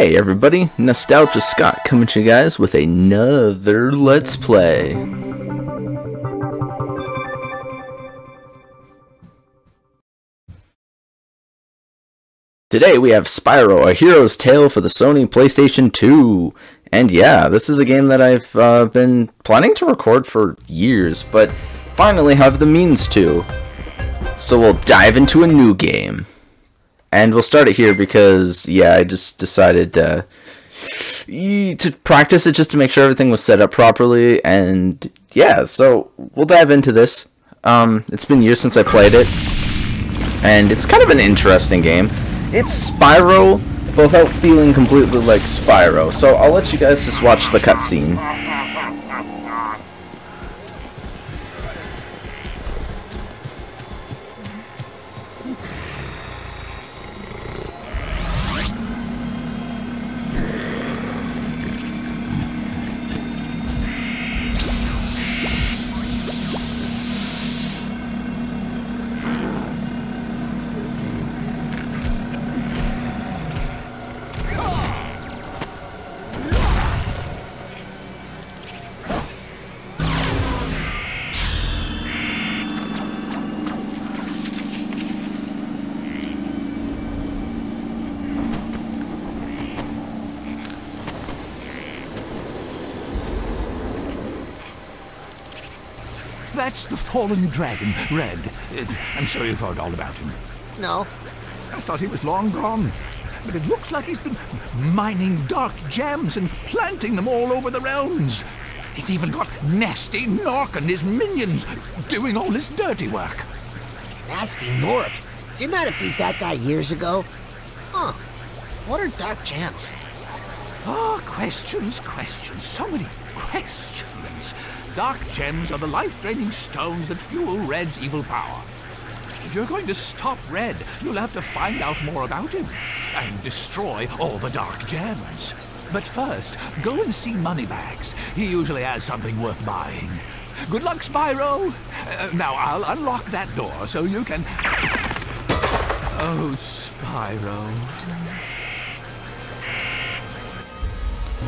Hey everybody, Nostalgia Scott coming to you guys with another Let's Play. Today we have Spyro: A Hero's Tail for the Sony PlayStation 2. And yeah, this is a game that I've been planning to record for years, but finally have the means to. So we'll dive into a new game. And we'll start it here because, yeah, I just decided to practice it just to make sure everything was set up properly. And, yeah, so we'll dive into this. It's been years since I played it. And it's kind of an interesting game. It's Spyro, but without feeling completely like Spyro. So I'll let you guys just watch the cutscene. That's the fallen dragon, Red. I'm sure you've heard all about him. No. I thought he was long gone. But it looks like he's been mining dark gems and planting them all over the realms. He's even got Gnasty Gnorc and his minions doing all his dirty work. Gnasty Gnorc? Didn't I defeat that guy years ago? Huh. What are dark gems? Oh, questions. So many questions. Dark gems are the life-draining stones that fuel Red's evil power. If you're going to stop Red, you'll have to find out more about him and destroy all the dark gems. But first, go and see Moneybags. He usually has something worth buying. Good luck, Spyro! Now, I'll unlock that door so you can... Oh, Spyro...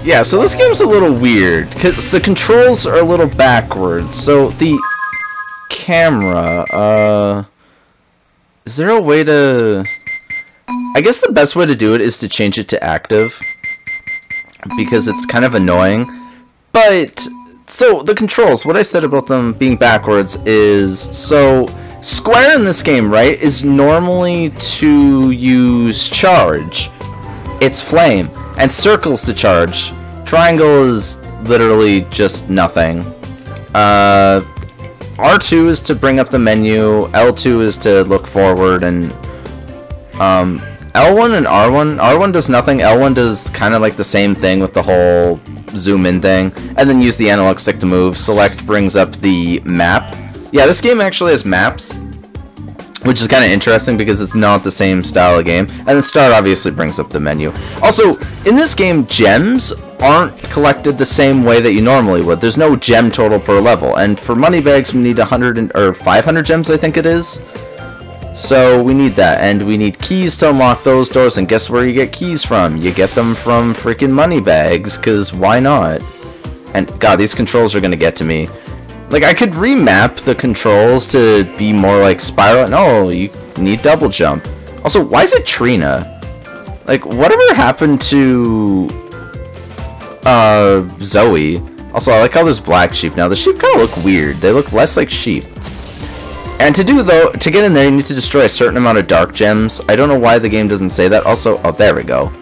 Yeah, so this game's a little weird, because the controls are a little backwards, so the camera, is there a way to... I guess the best way to do it is to change it to active, because it's kind of annoying, but, so, the controls, what I said about them being backwards is, so, square in this game, right, is normally to use charge, it's flame. And circles to charge. Triangle is literally just nothing. R2 is to bring up the menu, L2 is to look forward, and L1 and R1. R1 does nothing, L1 does kind of like the same thing with the whole zoom in thing, and then use the analog stick to move. Select brings up the map. Yeah, this game actually has maps, which is kind of interesting because it's not the same style of game. And the start obviously brings up the menu. Also, in this game, gems aren't collected the same way that you normally would. There's no gem total per level. And for Moneybags, we need 500 gems, I think it is. So we need that. And we need keys to unlock those doors. And guess where you get keys from? You get them from freaking Moneybags, because why not? And God, these controls are going to get to me. Like, I could remap the controls to be more like Spyro. No, you need double jump. Also, why is it Trina? Like, whatever happened to... Zoe? Also, I like how there's black sheep now. The sheep kind of look weird. They look less like sheep. And to get in there, you need to destroy a certain amount of dark gems. I don't know why the game doesn't say that. Also, oh, there we go.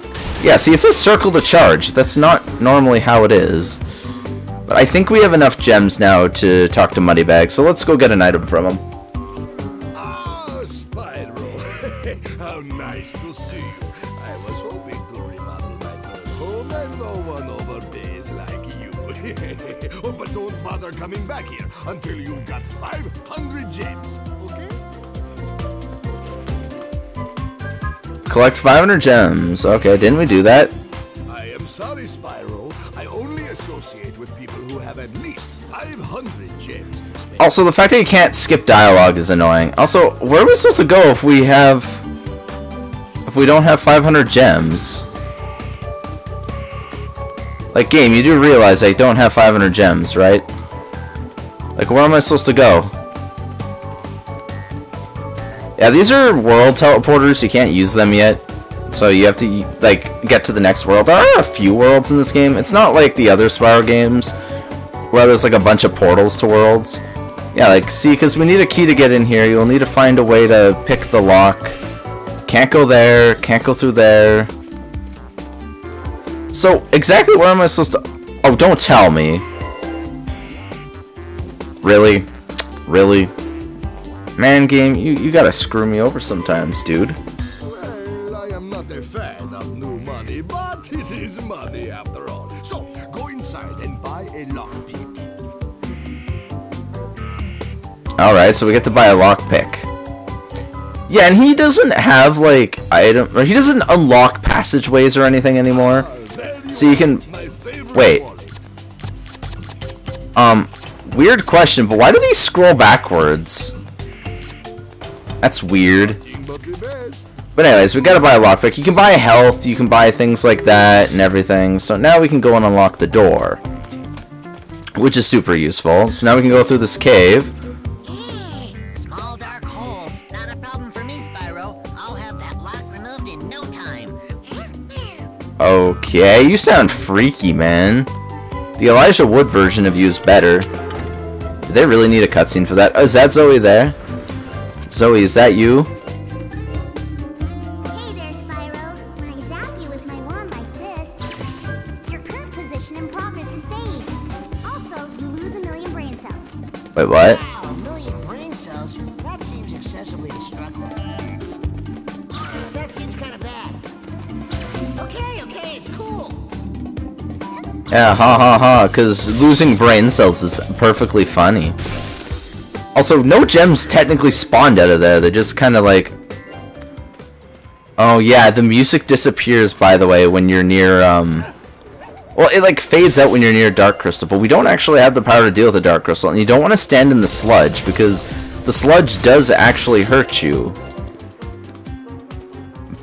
Yeah, see, it says circle to charge. That's not normally how it is. But I think we have enough gems now to talk to Moneybags, so let's go get an item from him. Oh, Spyro! How nice to see you. I was hoping to remodel my home and no one overpays like you. Oh, but don't bother coming back here until you've got 500 gems, okay? Collect 500 gems. Okay, didn't we do that? I am sorry, Spyro. I only associate with people who have at least 500 gems. Also, the fact that you can't skip dialogue is annoying. Also, where are we supposed to go if we don't have 500 gems? Like, game, you do realize I don't have 500 gems, right? Like, where am I supposed to go? Yeah, these are world teleporters. You can't use them yet. So you have to, like, get to the next world. There are a few worlds in this game. It's not like the other Spyro games, where there's, like, a bunch of portals to worlds. Yeah, like, see, because we need a key to get in here. You'll need to find a way to pick the lock. Can't go there. Can't go through there. So, exactly where am I supposed to... Oh, don't tell me. Really? Really? Man, game, you gotta screw me over sometimes, dude. Well, I am not a fan of new money, but it is money after all. So, go inside and buy a lockpick. Alright, so we get to buy a lockpick. Yeah, and he doesn't have, like, item... Or he doesn't unlock passageways or anything anymore. So you can... Wait. Weird question, but why do these scroll backwards? That's weird. But anyways, we gotta buy a lockpick. You can buy health, you can buy things like that and everything. So now we can go and unlock the door, which is super useful. So now we can go through this cave. Small dark holes. Not a problem for me, Spyro. I'll have that lock removed in no time. Okay, you sound freaky, man. The Elijah Wood version of you is better. Do they really need a cutscene for that? Oh, is that Zoe there? Zoe, is that you? Hey there, Spyro. When I zap you with my wand like this, your current position and progress is saved. Also, you lose 1,000,000 brain cells. Wait, what? Wow, 1,000,000 brain cells? That seems excessively destructive. That seems kind of bad. Okay, it's cool. Yeah, ha, because losing brain cells is perfectly funny. Also, no gems technically spawned out of there. They're just kind of like... Oh, yeah, the music disappears, by the way, when you're near, Well, it, like, fades out when you're near Dark Crystal, but we don't actually have the power to deal with the Dark Crystal, and you don't want to stand in the sludge, because the sludge does actually hurt you.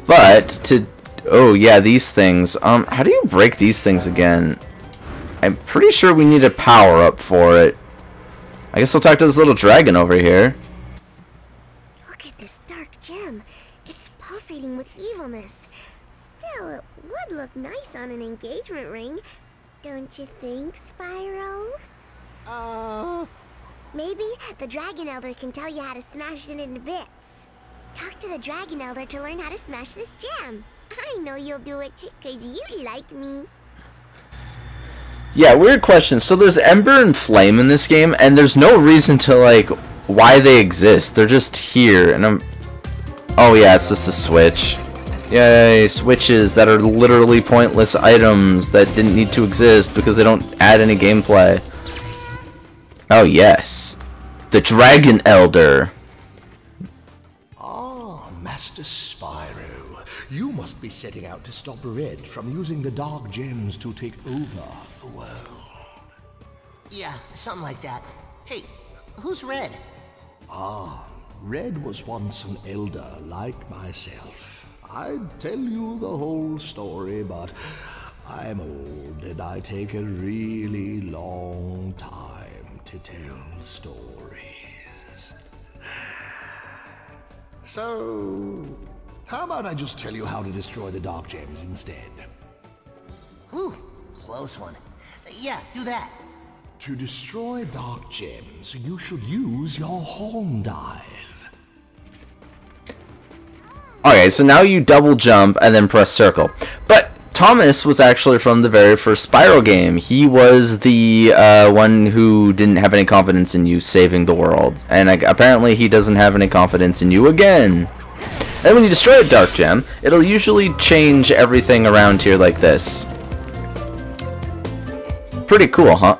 But, to... Oh, yeah, these things. How do you break these things again? I'm pretty sure we need a power-up for it. I guess we'll talk to this little dragon over here. Look at this dark gem. It's pulsating with evilness. Still, it would look nice on an engagement ring. Don't you think, Spyro? Maybe the Dragon Elder can tell you how to smash it into bits. Talk to the Dragon Elder to learn how to smash this gem. I know you'll do it, because you like me. Yeah, weird question. So there's Ember and Flame in this game, and there's no reason to, like, why they exist. They're just here, and I'm... Oh, yeah, it's just a switch. Yay, switches that are literally pointless items that didn't need to exist because they don't add any gameplay. Oh, yes. The Dragon Elder. Ah, Master Spyro. You must be setting out to stop Red from using the Dark Gems to take over. World. Yeah, something like that. Hey, who's Red? Ah, Red was once an elder like myself. I'd tell you the whole story, but I'm old and I take a really long time to tell stories. So, how about I just tell you how to destroy the Dark Gems instead? Whew, close one. Yeah, do that. To destroy Dark Gems, you should use your Horn Dive. Okay, so now you double jump and then press circle. But Thomas was actually from the very first Spyro game. He was the one who didn't have any confidence in you saving the world. And apparently he doesn't have any confidence in you again. And when you destroy a Dark Gem, it'll usually change everything around here like this. Pretty cool, huh?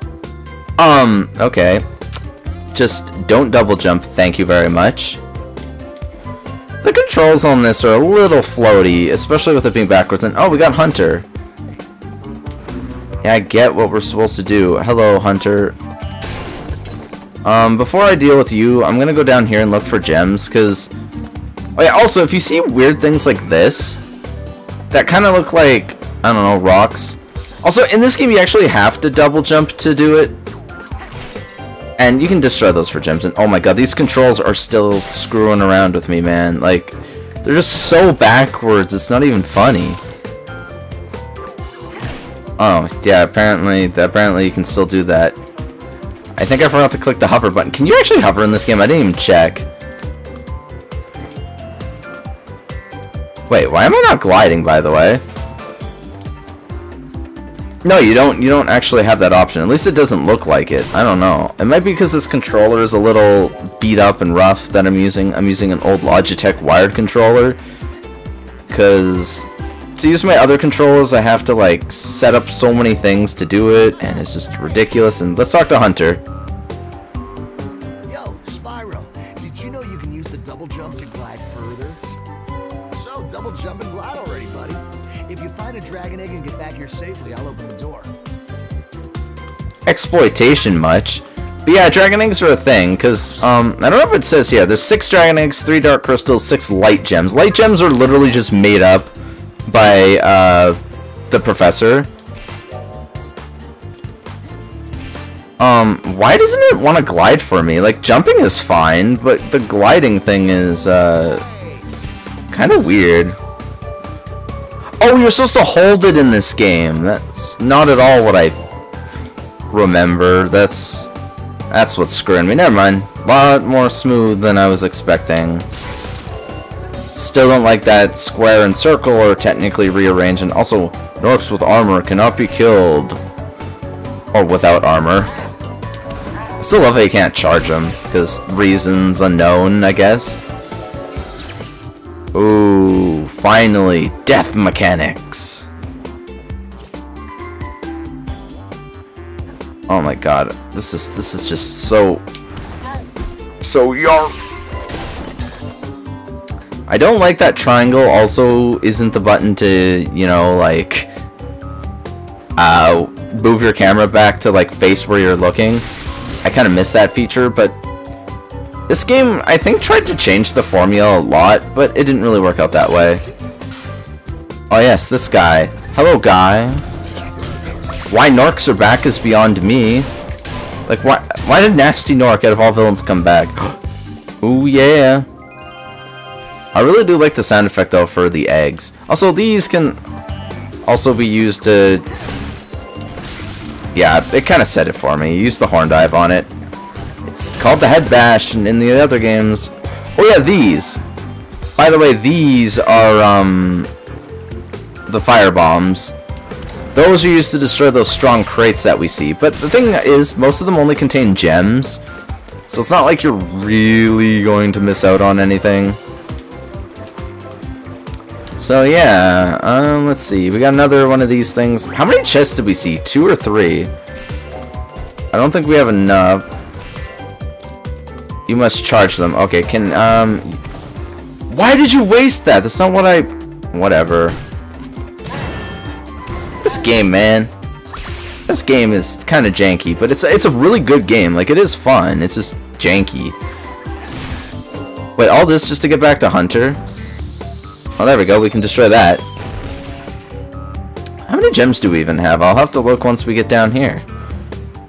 Okay. Just don't double jump, thank you very much. The controls on this are a little floaty, especially with it being backwards. And oh, we got Hunter. Yeah, I get what we're supposed to do. Hello, Hunter. Before I deal with you, I'm gonna go down here and look for gems, because... Oh yeah, also, if you see weird things like this, that kind of look like, I don't know, rocks... Also, in this game, you actually have to double jump to do it. And you can destroy those for gems. And oh my god, these controls are still screwing around with me, man. Like, they're just so backwards, it's not even funny. Oh, yeah, apparently you can still do that. I think I forgot to click the hover button. Can you actually hover in this game? I didn't even check. Wait, why am I not gliding, by the way? No, you don't actually have that option. At least it doesn't look like it. I don't know. It might be because this controller is a little beat up and rough that I'm using. I'm using an old Logitech wired controller. Because to use my other controllers, I have to, like, set up so many things to do it, and it's just ridiculous. And let's talk to Hunter. Yo, Spyro, did you know you can use the double jump to glide further? So, double jump and glide already, buddy. If you find a dragon egg and get back here safely, I'll open the door. Exploitation much. But yeah, dragon eggs are a thing, because, I don't know if it says here. There's 6 dragon eggs, 3 dark crystals, 6 light gems. Light gems are literally just made up by, the professor. Why doesn't it want to glide for me? Like, jumping is fine, but the gliding thing is, kind of weird. Oh, you're supposed to hold it in this game. That's not at all what I remember. That's what's screwing me. Never mind. A lot more smooth than I was expecting. Still don't like that square and circle are technically rearranged. And also, Gnorcs with armor cannot be killed. Or without armor. I still love how you can't charge them. Because reasons unknown, I guess. Ooh, finally, death mechanics. Oh my god, this is just so yarp. I don't like that triangle also isn't the button to, you know, like, move your camera back to, like, face where you're looking. I kind of miss that feature, but this game, I think, tried to change the formula a lot, but it didn't really work out that way. Oh yes, this guy. Hello, guy. Why Gnorcs are back is beyond me. Like, why did Gnasty Gnorc, out of all villains, come back? Ooh, yeah. I really do like the sound effect, though, for the eggs. Also, these can also be used to... Yeah, it kind of said it for me. Use the horn dive on it. It's called the head bash, and in the other games... Oh yeah, these! By the way, these are, the fire bombs. Those are used to destroy those strong crates that we see, but the thing is, most of them only contain gems, so it's not like you're really going to miss out on anything. So yeah, let's see, we got another one of these things. How many chests did we see? 2 or 3? I don't think we have enough. You must charge them. Okay, can, why did you waste that? That's not what I... Whatever. This game, man. This game is kind of janky, but it's a really good game. Like, it is fun. It's just janky. Wait, all this just to get back to Hunter? Oh, there we go. We can destroy that. How many gems do we even have? I'll have to look once we get down here.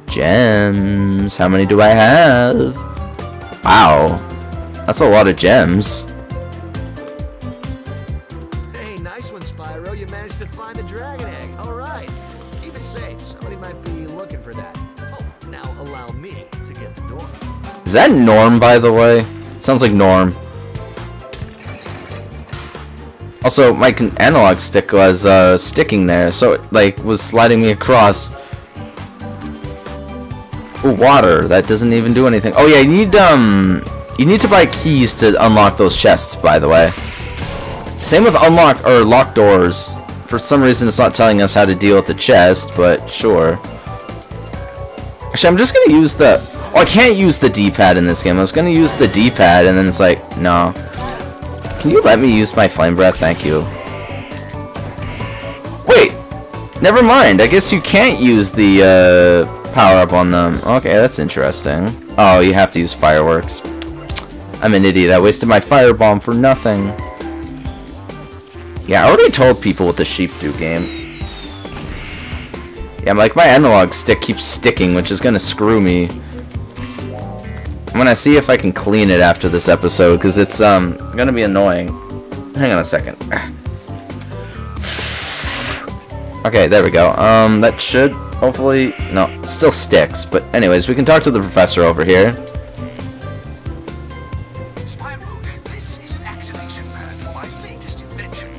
Gems. How many do I have? Wow, that's a lot of gems. Hey, nice one, Spyro. You managed to find the dragon egg. All right, keep it safe. Somebody might be looking for that. Oh, now allow me to get the door. Is that Norm, by the way? Sounds like Norm. Also, my analog stick was sticking there, so it, like, was sliding me across. Ooh, water. That doesn't even do anything. Oh yeah, you need to buy keys to unlock those chests, by the way. Same with unlock or locked doors. For some reason, it's not telling us how to deal with the chest, but sure. Actually, I'm just gonna use the... Oh, I can't use the D-pad in this game. I was gonna use the D-pad, and then it's like, no. Can you let me use my flame breath? Thank you. Wait! Never mind. I guess you can't use the, power up on them. Okay, that's interesting. Oh, you have to use fireworks. I'm an idiot. I wasted my firebomb for nothing. Yeah, I already told people what the sheep do game. Yeah, like my analog stick keeps sticking, which is gonna screw me. I'm gonna see if I can clean it after this episode, because it's gonna be annoying. Hang on a second. Okay, there we go. That should hopefully... No, it still sticks. But anyways, we can talk to the professor over here. Spyro, this is an activation pad for my latest invention.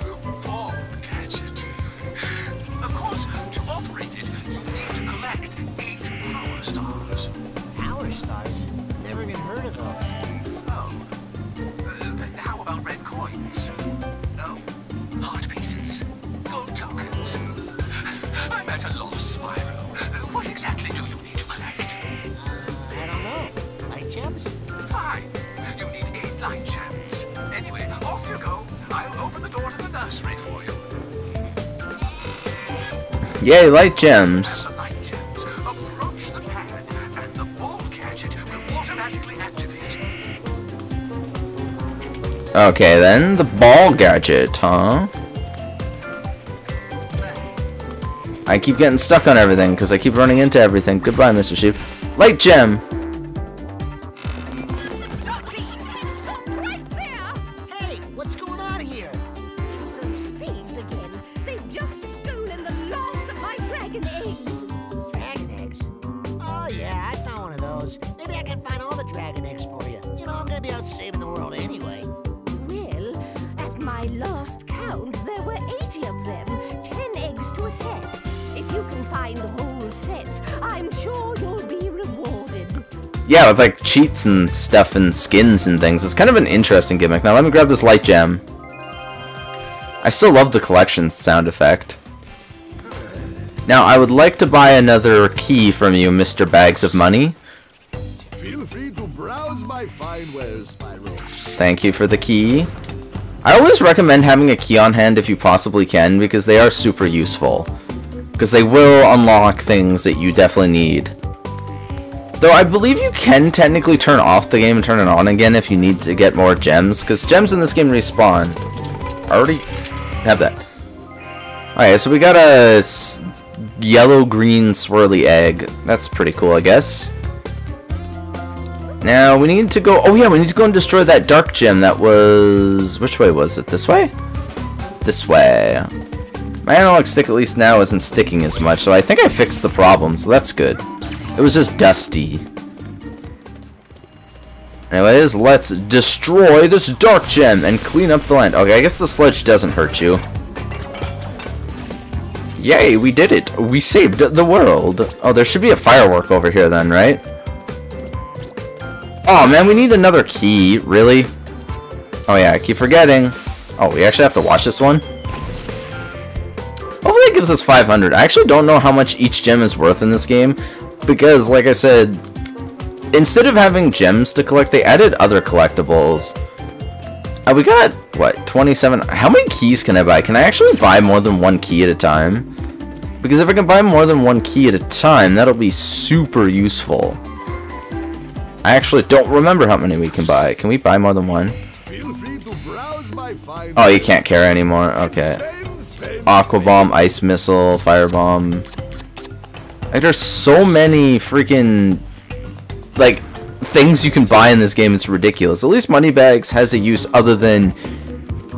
The bomb gadget. Of course, to operate it, you need to collect 8 power stars. Power stars? Never even heard of those. No. Then how about red coins? No. Heart pieces. Gold tokens. I'm at a loss, Spyro. What exactly do you need to collect? I don't know. Light gems? Fine. You need 8 light gems. Anyway, off you go. I'll open the door to the nursery for you. Yay, light gems. The light gems. Approach the pad, and the ball gadget will automatically activate. Okay, then. The ball gadget, huh? I keep getting stuck on everything because I keep running into everything. Goodbye, Mr. Sheep. Light gem! Stop me! Stop right there! Hey, what's going on here? It's those thieves again. They've just stolen the last of my dragon eggs. Dragon eggs? Oh, yeah, I found one of those. Maybe I can find all the dragon eggs for you. You know, I'm going to be out saving the world anyway. Well, at my last count, there were 80 of them. 10 eggs to a set. If you can find whole sets, I'm sure you'll be rewarded. Yeah, with like cheats and stuff and skins and things. It's kind of an interesting gimmick. Now let me grab this light gem. I still love the collection sound effect. Now I would like to buy another key from you, Mr. Bags of Money. Feel free to browse my fine wares, Spyro. Thank you for the key. I always recommend having a key on hand if you possibly can, because they are super useful. Because they will unlock things that you definitely need. Though I believe you can technically turn off the game and turn it on again if you need to get more gems, because gems in this game respawn. I already have that. Alright, so we got a yellow-green swirly egg. That's pretty cool, I guess. Now, we need to go... Oh yeah, we need to go and destroy that dark gem that was... Which way was it? This way? This way. My analog stick, at least now, isn't sticking as much, so I think I fixed the problem, so that's good. It was just dusty. Anyways, let's destroy this dark gem and clean up the land. Okay, I guess the sludge doesn't hurt you. Yay, we did it. We saved the world. Oh, there should be a firework over here then, right? Oh man, we need another key. Really? Oh yeah, I keep forgetting. Oh, we actually have to watch this one? Gives us 500. I actually don't know how much each gem is worth in this game, because like I said, instead of having gems to collect, they added other collectibles. We got what, 27? How many keys can I buy? Can I actually buy more than one key at a time? Because if I can buy more than one key at a time, that'll be super useful. I actually don't remember how many we can buy. Can we buy more than one? Oh, you can't carry anymore. Okay. Aqua Bomb, Ice Missile, Fire Bomb. Like, there's so many freaking, like, things you can buy in this game, it's ridiculous. At least Moneybags has a use other than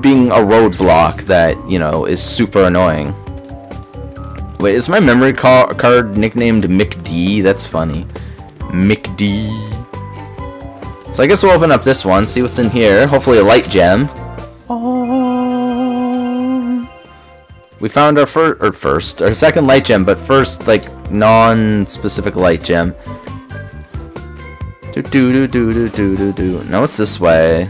being a roadblock that, you know, is super annoying. Wait, is my memory card nicknamed McD? That's funny. McD. So I guess we'll open up this one, see what's in here. Hopefully a light gem. We found our second light gem, but first, like, non-specific light gem. Do-do-do-do-do-do-do-do. Now it's this way.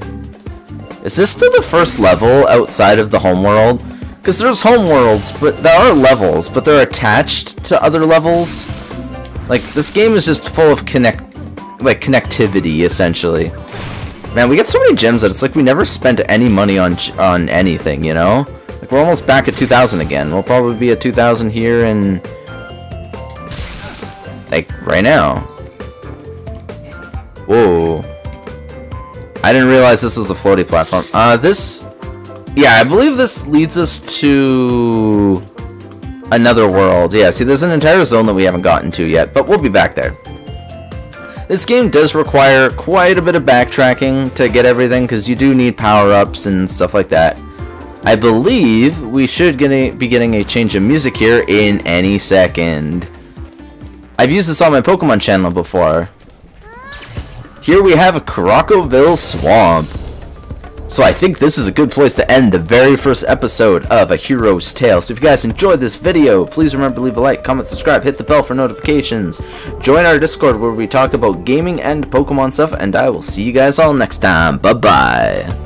Is this still the first level outside of the homeworld? Because there's homeworlds, but there are levels, but they're attached to other levels. Like, this game is just full of connectivity, essentially. Man, we get so many gems that it's like we never spent any money on anything, you know? Like, we're almost back at 2,000 again. We'll probably be at 2,000 here in... like, right now. Whoa. I didn't realize this was a floaty platform. Yeah, I believe this leads us to... Another world. Yeah, see, there's an entire zone that we haven't gotten to yet, but we'll be back there. This game does require quite a bit of backtracking to get everything, because you do need power-ups and stuff like that. I believe we should be getting a change of music here in any second. I've used this on my Pokemon channel before. Here we have a Crocoville Swamp. So I think this is a good place to end the very first episode of A Hero's Tail. So if you guys enjoyed this video, please remember to leave a like, comment, subscribe, hit the bell for notifications. Join our Discord where we talk about gaming and Pokemon stuff, and I will see you guys all next time. Bye-bye.